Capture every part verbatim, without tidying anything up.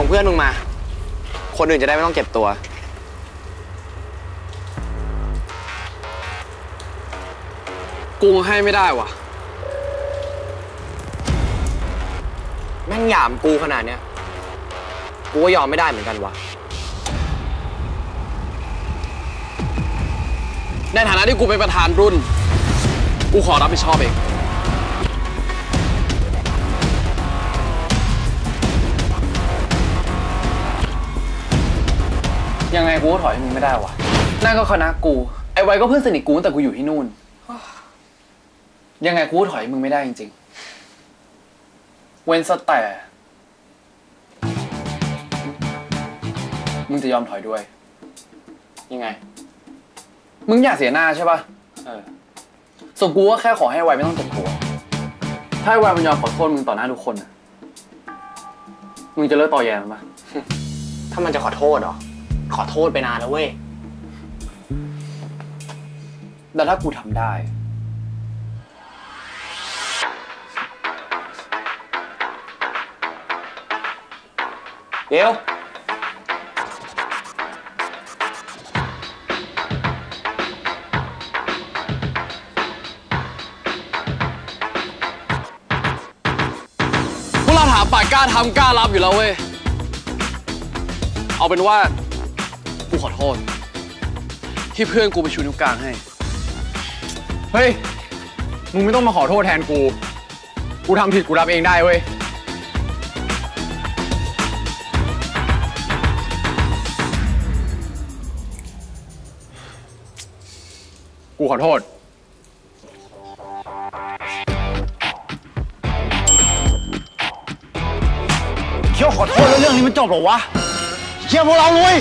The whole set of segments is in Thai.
ส่งเพื่อนมึงมาคนอื่นจะได้ไม่ต้องเก็บตัวกูให้ไม่ได้วะแม่งหยามกูขนาดเนี้ยกูก็ยอมไม่ได้เหมือนกันวะในฐานะที่กูเป็นประธานรุ่นกูขอรับผิดชอบเองยังไงกูก็ถอยมึงไม่ได้วะนั่นก็คณะกูไอ้ไว้ก็เพื่อนสนิทกูตั้งแต่กูอยู่ที่นู่นยังไงกูก็ถอยมึงไม่ได้จริงๆเว้นซะแต่มึงจะยอมถอยด้วยยังไงมึงอยากเสียหน้าใช่ป่ะเออส่วนกูก็แค่ขอให้ไวไม่ต้องตกหัวถ้าไวมันยอมขอโทษมึงต่อหน้าทุกคนนะมึงจะเลิกต่อแย่มันปะถ้ามันจะขอโทษเหรอขอโทษไปนานแล้วเว้ยแต่ถ้ากูทำได้เดี๋ยวพวกเราถามปากกล้าทำกล้ารับอยู่แล้วเว้ยเอาเป็นว่ากูขอโทษที่เพื่อนกูไปชูนิ้วกลางให้เฮ้ยมึงไม่ต้องมาขอโทษแทนกูกูทำผิดกูรับเองได้เว้ยกูขอโทษเคี้ยวขอโทษแล้วเรื่องนี้มันจบหรอวะเคี้ยวพวกเราลุย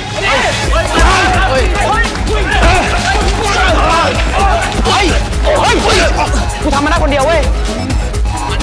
กูทำมันได้คนเดียวเว้ยเพื่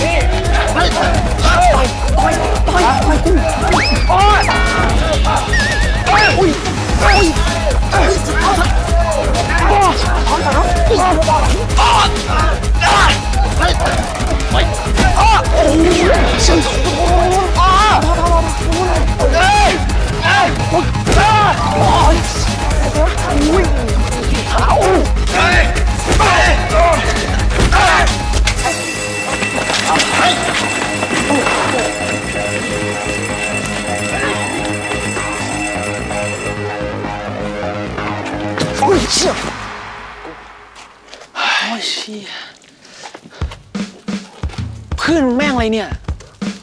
อนแม่งอะไรเนี่ย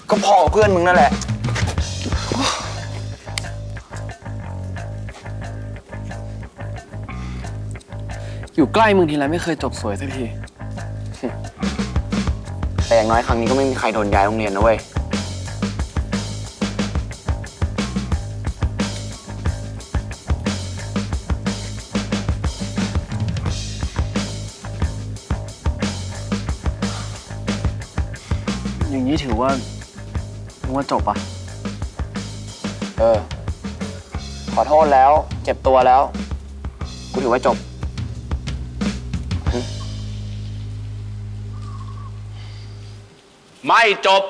ก็พอเพื่อนมึงนั่นแหละอยู่ใกล้มึงทีไรไม่เคยจบสวยสักทีแต่อย่างน้อยครั้งนี้ก็ไม่มีใครโดนย้ายโรงเรียนนะเว้ยอย่างนี้ถือว่ามึงว่าจบปะเออขอโทษแล้วเจ็บตัวแล้วกูถือว่าจบไม่จบ